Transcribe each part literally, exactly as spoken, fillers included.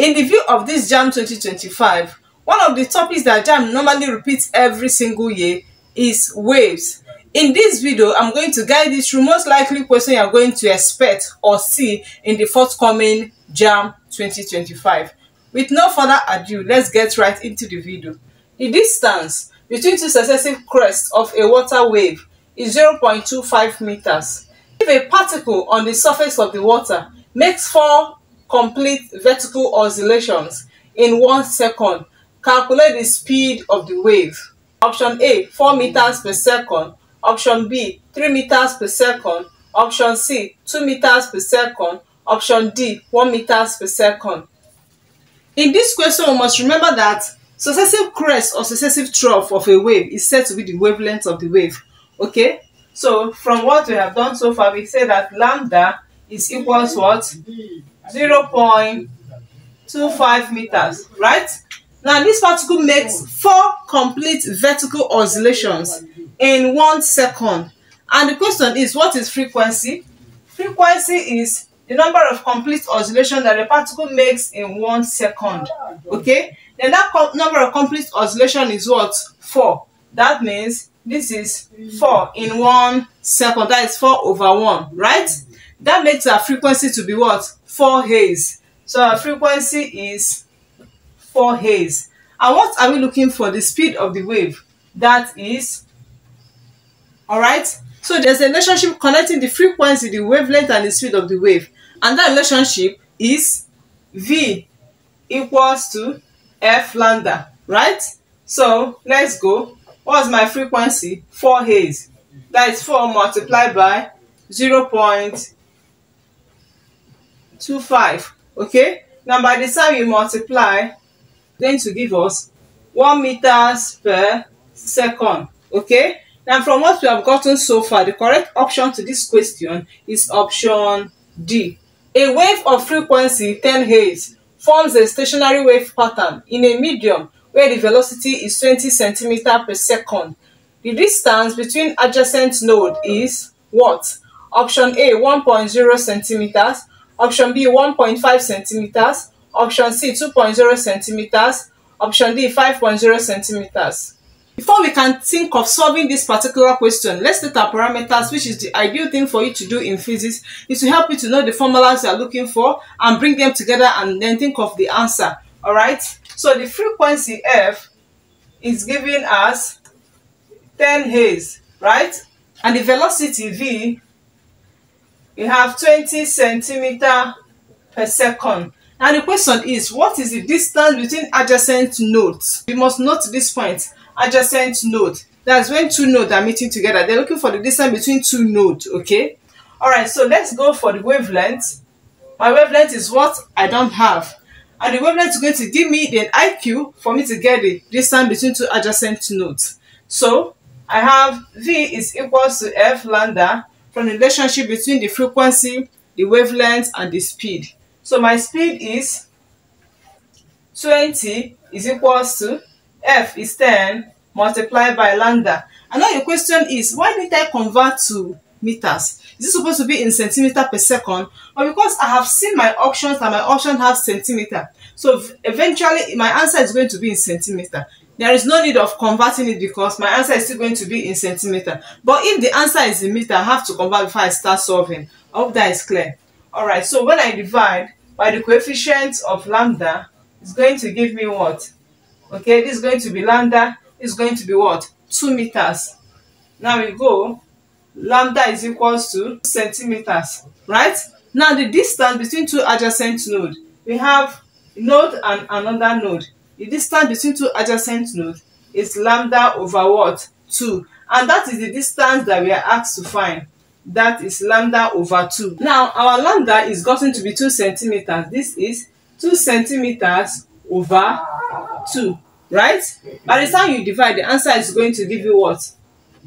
In the view of this JAM twenty twenty-five, one of the topics that JAM normally repeats every single year is waves. In this video, I'm going to guide you through most likely questions you are going to expect or see in the forthcoming JAM twenty twenty-five. With no further ado, let's get right into the video. The distance between two successive crests of a water wave is zero point two five meters. If a particle on the surface of the water makes four complete vertical oscillations in one second, calculate the speed of the wave. Option A, four meters per second. Option B, three meters per second. Option C, two meters per second. Option D, one meters per second. In this question, we must remember that successive crest or successive trough of a wave is said to be the wavelength of the wave. Okay? So, from what we have done so far, we say that lambda is equals what? zero point two five meters, right? Now, this particle makes four complete vertical oscillations in one second. And the question is, what is frequency? Frequency is the number of complete oscillations that a particle makes in one second. Okay? Then that number of complete oscillations is what? four. That means this is four in one second. That is four over one, right? That makes our frequency to be what? four hertz. So our frequency is four hertz. And what are we looking for? The speed of the wave. That is, alright, so there's a relationship connecting the frequency, the wavelength, and the speed of the wave. And that relationship is V equals to F lambda, right? So let's go. What's my frequency? four hertz. That is four multiplied by zero point two five, okay? Now by the time you multiply, going to give us one meters per second, okay? Now from what we have gotten so far, the correct option to this question is option D. A wave of frequency ten hertz forms a stationary wave pattern in a medium where the velocity is twenty centimeters per second. The distance between adjacent nodes is what? Option A, one point zero centimeters. Option B, one point five centimeters. Option C, two point zero centimeters. Option D, five point zero centimeters. Before we can think of solving this particular question, let's take our parameters, which is the ideal thing for you to do in physics, is to help you to know the formulas you are looking for and bring them together and then think of the answer. Alright? So the frequency F is given as ten hertz, right? And the velocity V, we have twenty centimeters per second. Now the question is, what is the distance between adjacent nodes? We must note this point, adjacent node. That's when two nodes are meeting together. They're looking for the distance between two nodes, okay? Alright, so let's go for the wavelength. My wavelength is what I don't have. And the wavelength is going to give me the I Q for me to get the distance between two adjacent nodes. So I have V is equals to F lambda from the relationship between the frequency, the wavelength, and the speed. So my speed is twenty is equals to F is ten multiplied by lambda. And now your question is, why did I convert to meters? Is it supposed to be in centimeter per second? But because I have seen my options and my option have centimeter, so eventually my answer is going to be in centimeter. There is no need of converting it because my answer is still going to be in centimeter. But if the answer is in meter, I have to convert before I start solving. I hope that is clear. Alright, so when I divide by the coefficient of lambda, it's going to give me what? Okay, this is going to be lambda. It's going to be what? two meters. Now we go. Lambda is equals to centimeters, right? Now the distance between two adjacent nodes. We have node and another node. The distance between two adjacent nodes is lambda over what? two. And that is the distance that we are asked to find. That is lambda over two. Now, our lambda is gotten to be two centimeters. This is two centimeters over two, right? By the time you divide, the answer is going to give you what?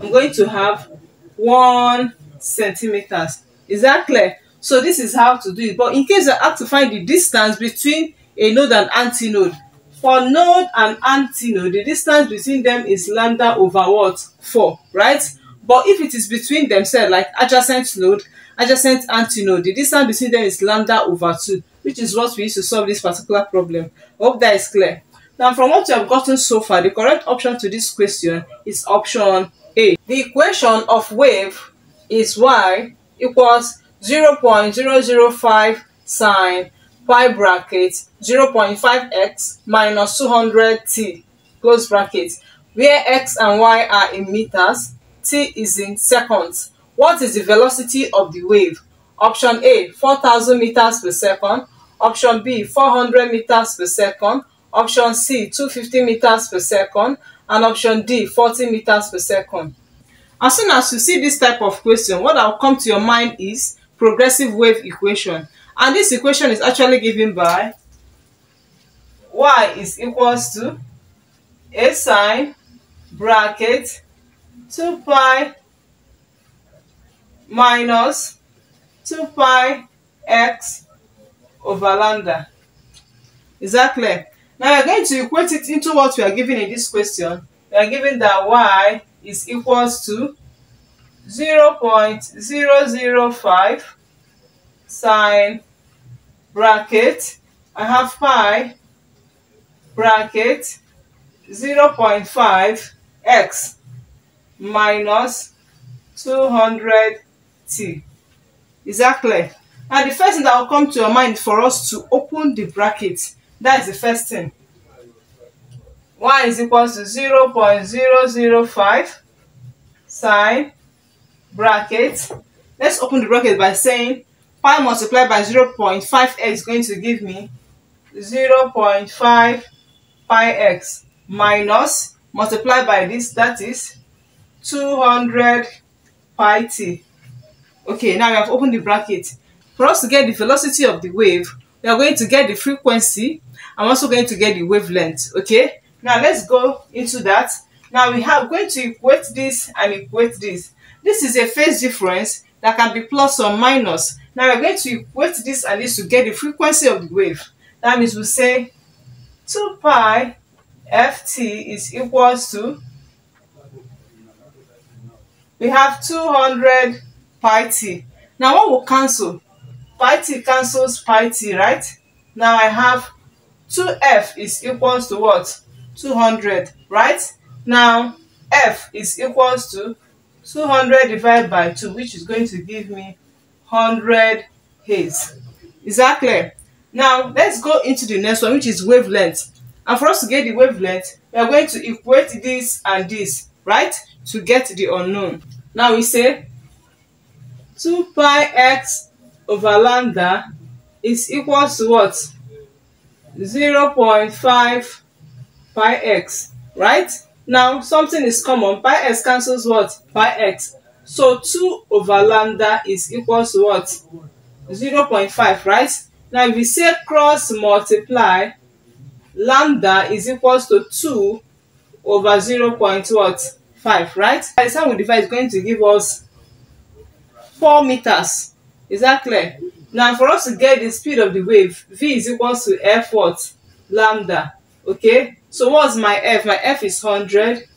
I'm going to have one centimeters. Is that clear? So this is how to do it. But in case you have to find the distance between a node and antinode, for node and antinode, the distance between them is lambda over what? four, right? But if it is between themselves, like adjacent node, adjacent antinode, the distance between them is lambda over two. which is what we use to solve this particular problem. I hope that is clear. Now, from what you have gotten so far, the correct option to this question is option A. The equation of wave is y equals zero point zero zero five sine pi bracket zero point five x minus two hundred t close bracket, where x and y are in meters, t is in seconds. What is the velocity of the wave? Option A, four thousand meters per second. Option B, four hundred meters per second. Option C, two hundred fifty meters per second. And option D, forty meters per second. As soon as you see this type of question, what will come to your mind is progressive wave equation. And this equation is actually given by y is equals to a sine bracket two pi minus two pi x over lambda. Is that clear? Now we are going to equate it into what we are given in this question. We are given that y is equals to zero point zero zero five sine bracket, I have pi bracket zero point five x minus two hundred t. Is that clear? And the first thing that will come to your mind for us to open the bracket, that is the first thing. Y is equal to zero point zero zero five sine bracket. Let's open the bracket by saying pi multiplied by zero point five x is going to give me zero point five pi x minus multiplied by this, that is two hundred pi t. Okay, now we have opened the bracket. For us to get the velocity of the wave, we are going to get the frequency. I'm also going to get the wavelength. Okay, now let's go into that. Now we are going to equate this and equate this. This is a phase difference that can be plus or minus. Now we are going to equate this and this to get the frequency of the wave. That means we say two pi ft is equals to, we have two hundred pi t. Now what will cancel? Pi t cancels pi t, right? Now I have two f is equals to what? two hundred, right? Now f is equals to two hundred divided by two, which is going to give me one hundred hertz. Is that clear? Now let's go into the next one, which is wavelength. And for us to get the wavelength, we are going to equate this and this, right, to get the unknown. Now we say two pi x over lambda is equal to what? zero point five pi x, right? Now something is common, pi x cancels what? Pi x. So two over lambda is equal to what? zero point five, right? Now if we say cross multiply, lambda is equal to two over zero point five, right? By the time we divide, it's going to give us four meters. Is that clear? Now for us to get the speed of the wave, v is equal to f what? Lambda. Okay, so what's my f? My f is one hundred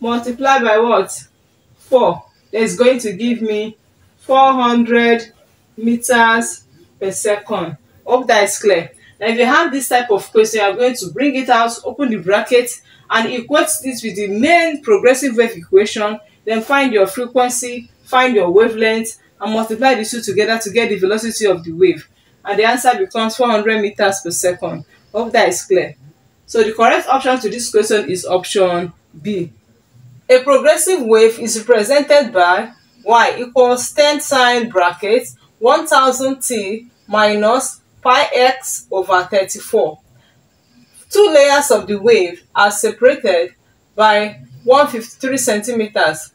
multiplied by what? four. That is going to give me four hundred meters per second. Hope that is clear. Now if you have this type of question, you are going to bring it out, open the bracket, and equate this with the main progressive wave equation, then find your frequency, find your wavelength, and multiply the two together to get the velocity of the wave. And the answer becomes four hundred meters per second. Hope that is clear. So the correct option to this question is option B. A progressive wave is represented by y equals ten sine bracket one thousand t minus pi x over thirty-four. Two layers of the wave are separated by one hundred fifty-three centimeters.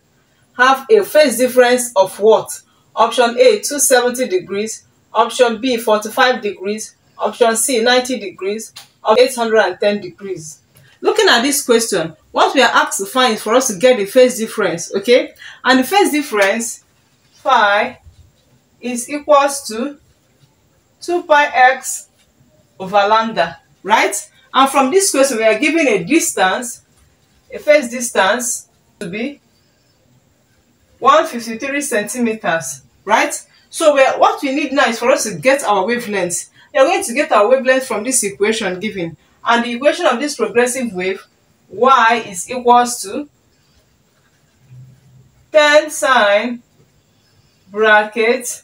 Have a phase difference of what? Option A, two hundred seventy degrees. Option B, forty-five degrees. Option C, ninety degrees. Or eight hundred ten degrees. Looking at this question, what we are asked to find is for us to get the phase difference, okay? And the phase difference, phi, is equals to two pi x over lambda, right? And from this question, we are given a distance, a phase distance to be one hundred fifty-three centimeters, right? So we are, what we need now is for us to get our wavelength. You are going to get our wavelength from this equation given. And the equation of this progressive wave, y is equals to ten sine bracket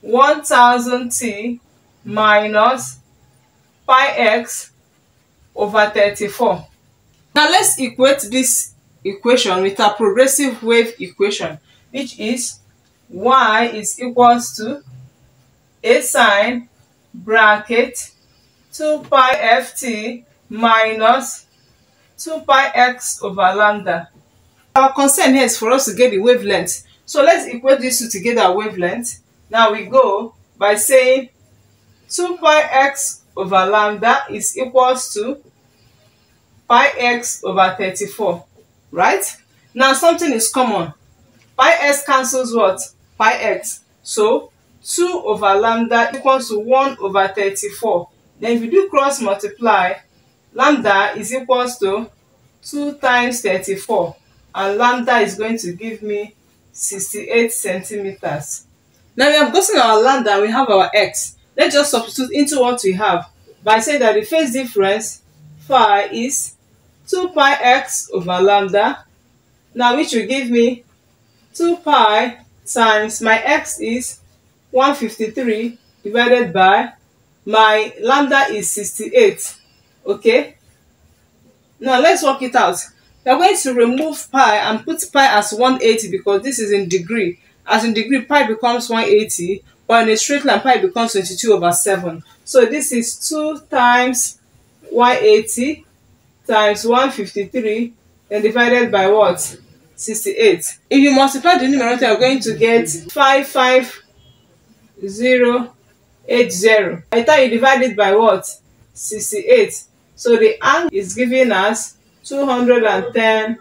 one thousand t minus pi x over thirty-four. Now let's equate this equation with our progressive wave equation, which is y is equals to a sine bracket two pi ft minus two pi x over lambda. Our concern here is for us to get the wavelength. So let's equate these two to get our wavelength. Now we go by saying two pi x over lambda is equals to pi x over thirty-four, right? Now something is common. Pi x cancels what? Pi x. So two over lambda equals to one over thirty-four. Then if you do cross multiply, lambda is equals to two times thirty-four. And lambda is going to give me sixty-eight centimeters. Now we have gotten our lambda and we have our x. Let's just substitute into what we have by saying that the phase difference phi is two pi x over lambda. Now which will give me two pi times my x is one hundred fifty-three divided by my lambda is sixty-eight. Okay, now let's work it out. We are going to remove pi and put pi as one hundred eighty because this is in degree. As in degree, pi becomes one hundred eighty, but in a straight line, pi becomes twenty-two over seven. So this is two times one hundred eighty times one hundred fifty-three and divided by what? sixty-eight. If you multiply the numerator, you are going to get five hundred fifty eighty. By the time you divide it by what? sixty-eight. So the angle is giving us two hundred ten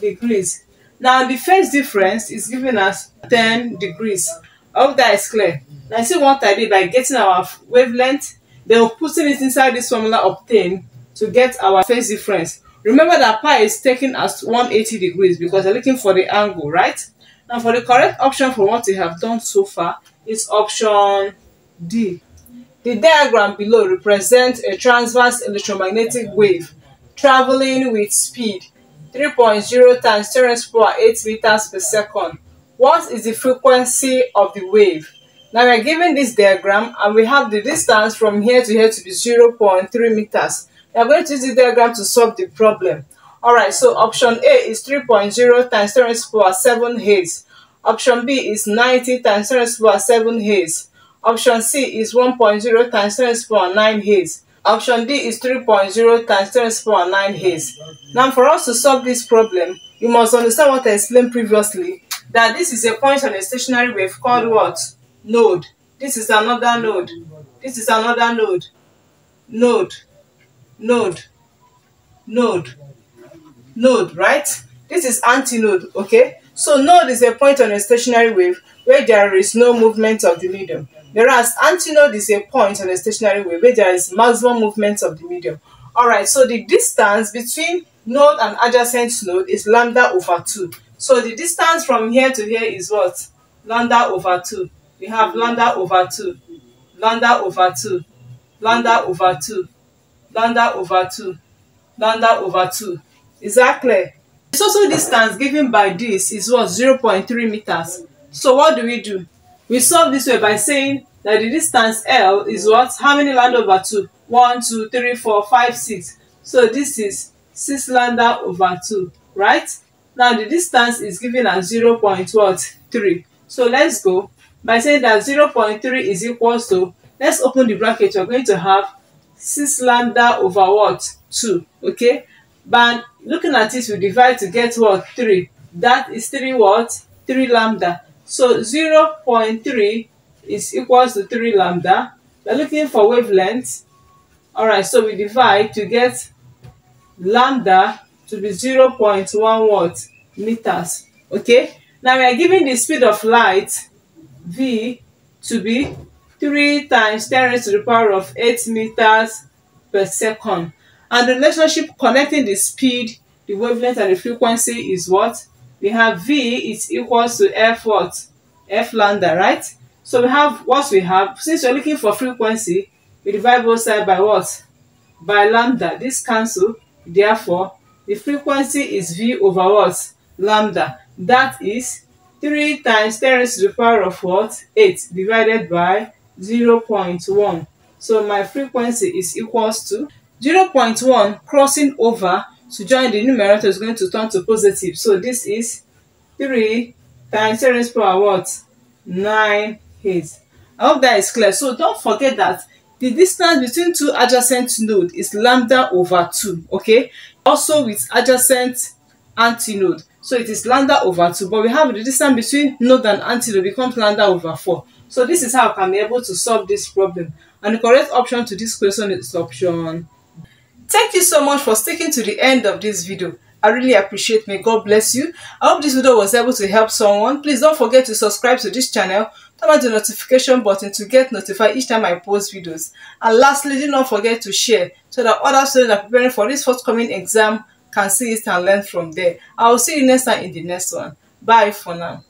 degrees. Now the phase difference is giving us ten degrees. I hope that is clear. Now see what I did by getting our wavelength, then putting it inside this formula obtained to get our phase difference. Remember that pi is taken as one hundred eighty degrees because we're looking for the angle, right? Now for the correct option for what we have done so far is option D. The diagram below represents a transverse electromagnetic wave traveling with speed three point zero times ten to the power eight meters per second. What is the frequency of the wave? Now we are given this diagram and we have the distance from here to here to be zero point three meters. We are going to use the diagram to solve the problem. Alright, so option A is three point zero times ten to the power seven hertz. Option B is ninety times ten to the power seven hertz. Option C is one point zero times ten to the power nine hertz. Option D is three point zero times ten to the power nine hertz. Now for us to solve this problem, you must understand what I explained previously, that this is a point on a stationary wave called what? Node. This is another node. This is another node. Node. Node. Node. Node, right? This is antinode, okay? So node is a point on a stationary wave where there is no movement of the medium. Whereas antinode is a point on a stationary wave where there is maximum movement of the medium. Alright, so the distance between node and adjacent node is lambda over two. So the distance from here to here is what? Lambda over two. We have lambda over two. Lambda over two. Lambda over two. Lambda over two. Lambda over two. Is that clear? The total distance given by this is what? zero point three meters. So what do we do? We solve this way by saying that the distance L is what? How many lambda over two? one, two, three, four, five, six. So this is six lambda over two, right? Now the distance is given as zero point three. So let's go by saying that zero point three is equal to, let's open the bracket, we're going to have six lambda over what? two, okay? But looking at it, we divide to get what? three. That is three what? three lambda. So zero point three is equals to three lambda. We're looking for wavelength. Alright, so we divide to get lambda to be zero point one watt meters. Okay? Now we are given the speed of light V to be three times ten to the power of eight meters per second. And the relationship connecting the speed, the wavelength, and the frequency is what? We have V is equals to F what? F lambda, right? So we have what we have. Since we're looking for frequency, We divide both sides by what? By lambda. This cancel. Therefore, the frequency is V over what? Lambda. That is three times ten raised to the power of what? eight divided by zero point one. So my frequency is equals to zero point one crossing over to join the numerator is going to turn to positive. So this is three times ten raised to the power what? nine hertz. I hope that is clear. So don't forget that the distance between two adjacent nodes is lambda over two, okay? Also with adjacent antinode. So it is lambda over two, but we have the distance between node and antinode becomes lambda over four. So this is how I can be able to solve this problem. And the correct option to this question is option. Thank you so much for sticking to the end of this video. I really appreciate it. May God bless you. I hope this video was able to help someone. Please don't forget to subscribe to this channel. Turn on the notification button to get notified each time I post videos. And lastly, do not forget to share so that other students are preparing for this forthcoming exam can see it and learn from there. I will see you next time in the next one. Bye for now.